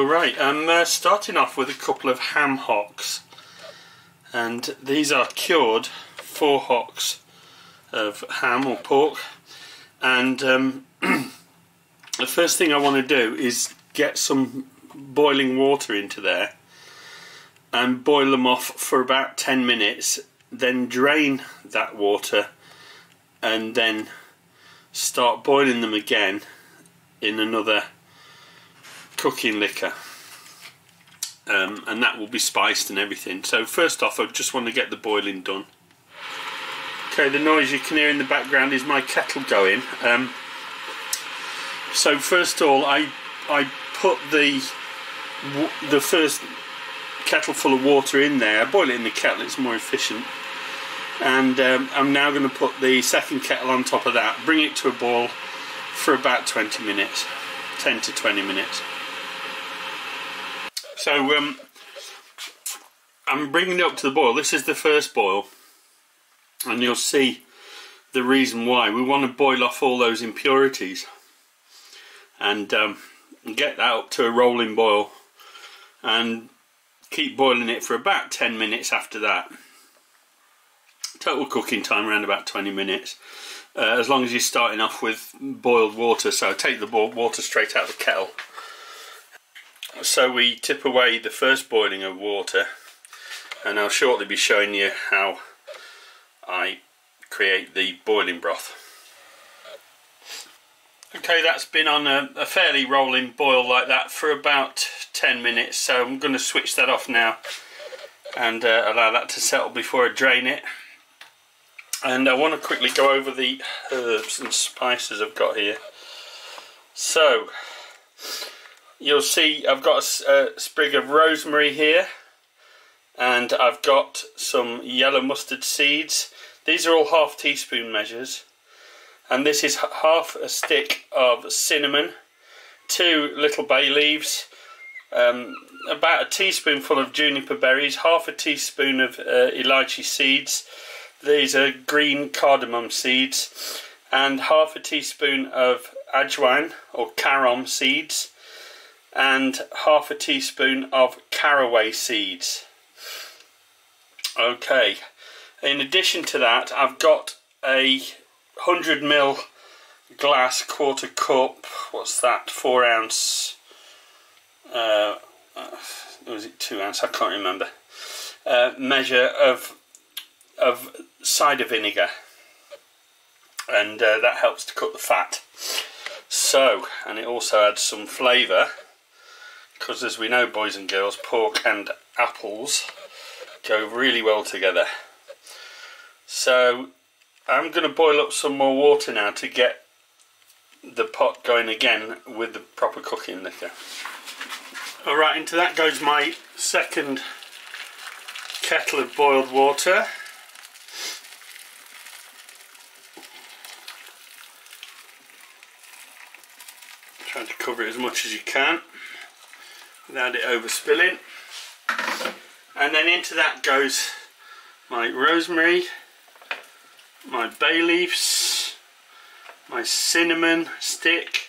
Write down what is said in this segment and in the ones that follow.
Alright, I'm starting off with a couple of ham hocks, and these are cured 4 hocks of ham or pork, and the first thing I want to do is get some boiling water into there and boil them off for about 10 minutes, then drain that water and then start boiling them again in another cooking liquor, and that will be spiced and everything. So first off, I just want to get the boiling done. Okay, the noise you can hear in the background is my kettle going. So first of all, I put the first kettle full of water in there. I boil it in the kettle, it's more efficient. And I'm now going to put the second kettle on top of that, bring it to a boil for about 20 minutes, 10 to 20 minutes. So I'm bringing it up to the boil. This is the first boil, and you'll see the reason why. We want to boil off all those impurities and get that up to a rolling boil and keep boiling it for about 10 minutes after that. Total cooking time around about 20 minutes, as long as you're starting off with boiled water. So take the water straight out of the kettle. So we tip away the first boiling of water, and I'll shortly be showing you how I create the boiling broth. Okay, that's been on a fairly rolling boil like that for about 10 minutes, so I'm going to switch that off now and allow that to settle before I drain it. And I want to quickly go over the herbs and spices I've got here. So you'll see I've got a sprig of rosemary here, and I've got some yellow mustard seeds. These are all half teaspoon measures, and this is half a stick of cinnamon, 2 little bay leaves, about a teaspoonful of juniper berries, half a teaspoon of elachi seeds. These are green cardamom seeds, and half a teaspoon of ajwain or carom seeds, and half a teaspoon of caraway seeds. Okay, in addition to that, I've got a 100 ml glass, quarter cup, what's that, 4 ounce, was it 2 ounce, I can't remember, measure of cider vinegar, and that helps to cook the fat. So, and it also adds some flavour, because as we know, boys and girls, pork and apples go really well together. So I'm going to boil up some more water now to get the pot going again with the proper cooking liquor. Alright, into that goes my second kettle of boiled water. Trying to cover it as much as you can without it overspilling. And then into that goes my rosemary, my bay leaves, my cinnamon stick,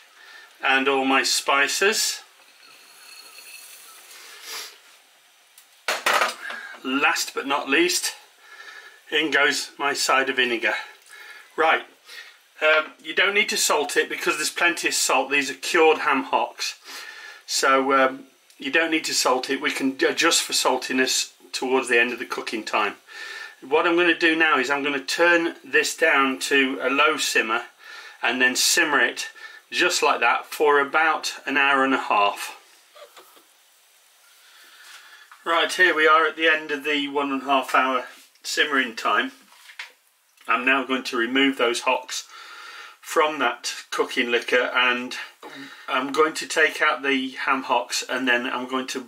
and all my spices. Last but not least, in goes my cider vinegar. Right. You don't need to salt it because there's plenty of salt. These are cured ham hocks, so you don't need to salt it. We can adjust for saltiness towards the end of the cooking time. What I'm going to do now is I'm going to turn this down to a low simmer and then simmer it just like that for about 1.5 hours. Right, here we are at the end of the 1.5 hour simmering time. I'm now going to remove those hocks from that cooking liquor, and I'm going to take out the ham hocks, and then I'm going to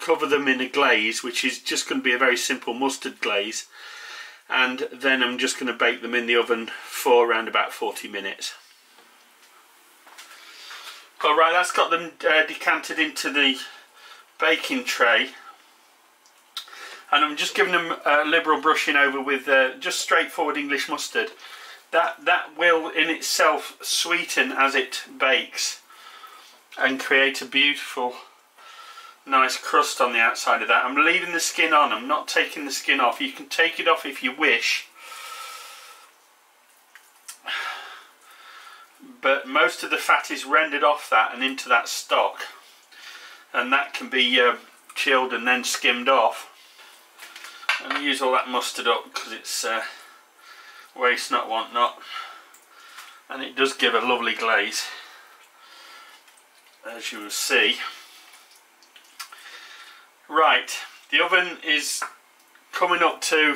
cover them in a glaze, which is just going to be a very simple mustard glaze, and then I'm just going to bake them in the oven for around about 40 minutes. Alright, that's got them decanted into the baking tray, and I'm just giving them a liberal brushing over with just straightforward English mustard. That will in itself sweeten as it bakes and create a beautiful nice crust on the outside of that. I'm leaving the skin on, I'm not taking the skin off. You can take it off if you wish, but most of the fat is rendered off that and into that stock, and that can be chilled and then skimmed off. And use all that mustard up because it's waste not want not, and it does give a lovely glaze, as you will see. Right, the oven is coming up to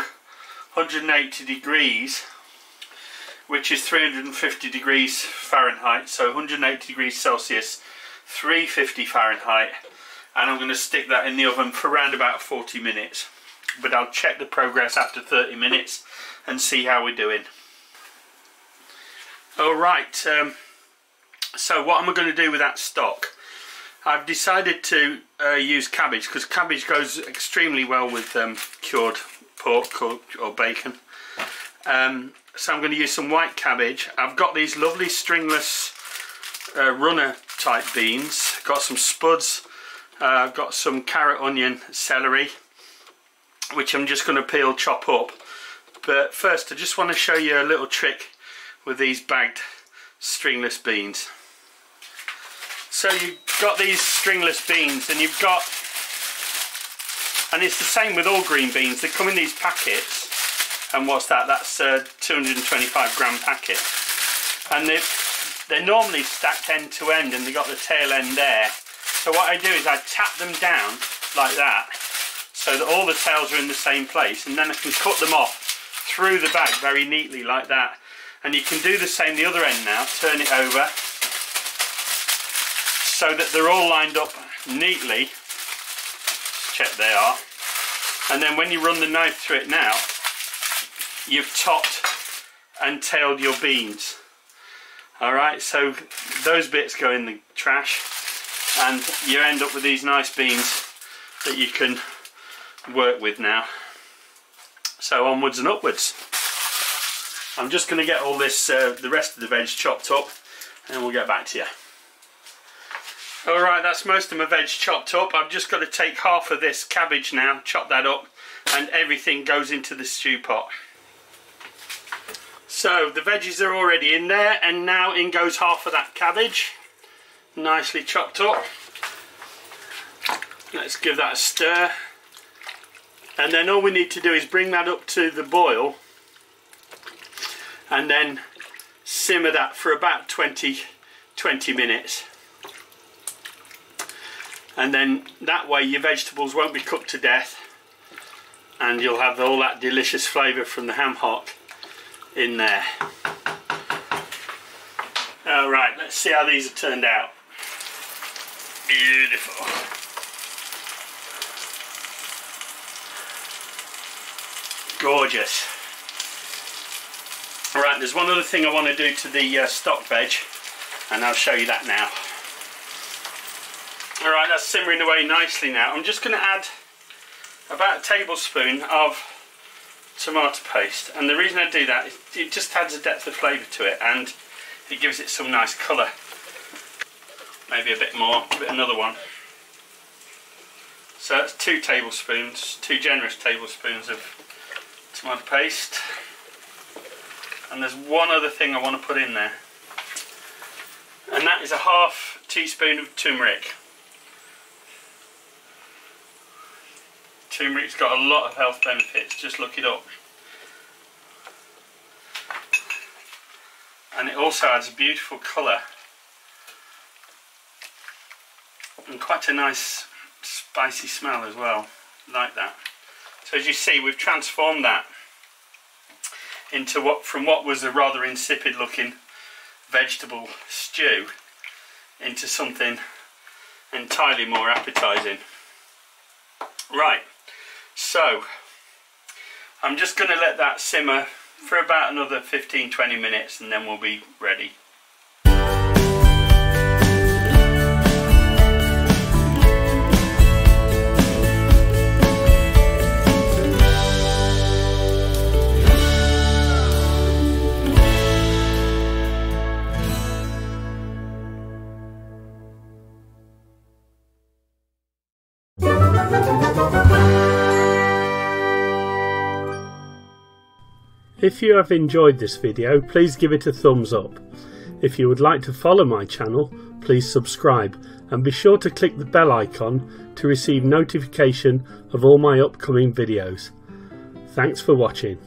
180 degrees, which is 350 degrees Fahrenheit, so 180 degrees Celsius, 350 Fahrenheit, and I'm going to stick that in the oven for around about 40 minutes. But I'll check the progress after 30 minutes and see how we're doing. Alright, so what am I going to do with that stock? I've decided to use cabbage, because cabbage goes extremely well with cured pork or bacon. So I'm going to use some white cabbage. I've got these lovely stringless runner type beans. I've got some spuds, I've got some carrot, onion, celery, which I'm just going to peel, chop up. But first I just want to show you a little trick with these bagged stringless beans. So you've got these stringless beans, and you've got, and it's the same with all green beans, they come in these packets, and what's that, that's a 225 gram packet, and they're normally stacked end to end, and they've got the tail end there. So what I do is I tap them down like that, so that all the tails are in the same place, and then I can cut them off through the bag very neatly like that. And you can do the same the other end now, turn it over so that they're all lined up neatly. Check they are. And then when you run the knife through it now, you've topped and tailed your beans. Alright, so those bits go in the trash, and you end up with these nice beans that you can work with now. So onwards and upwards. I'm just going to get all this the rest of the veg chopped up, and we'll get back to you. Alright, that's most of my veg chopped up. I've just got to take half of this cabbage now, chop that up, and everything goes into the stew pot. So the veggies are already in there, and now in goes half of that cabbage, nicely chopped up. Let's give that a stir. And then all we need to do is bring that up to the boil and then simmer that for about 20 minutes. And then that way your vegetables won't be cooked to death, and you'll have all that delicious flavour from the ham hock in there. Alright, let's see how these are turned out. Beautiful. Gorgeous. Alright, there's one other thing I want to do to the stock veg, and I'll show you that now. Alright, that's simmering away nicely now. I'm just going to add about a tablespoon of tomato paste, and the reason I do that is it just adds a depth of flavour to it, and it gives it some nice colour. Maybe a bit more, a bit, another one. So that's 2 tablespoons, 2 generous tablespoons of tomato paste. And there's one other thing I want to put in there, and that is a half teaspoon of turmeric. Turmeric's got a lot of health benefits, just look it up. And it also adds a beautiful colour and quite a nice spicy smell as well, like that. So as you see, we've transformed that into what was a rather insipid looking vegetable stew into something entirely more appetising. Right, so I'm just going to let that simmer for about another 15-20 minutes, and then we'll be ready. If you have enjoyed this video, please give it a thumbs up. If you would like to follow my channel, please subscribe and be sure to click the bell icon to receive notification of all my upcoming videos. Thanks for watching.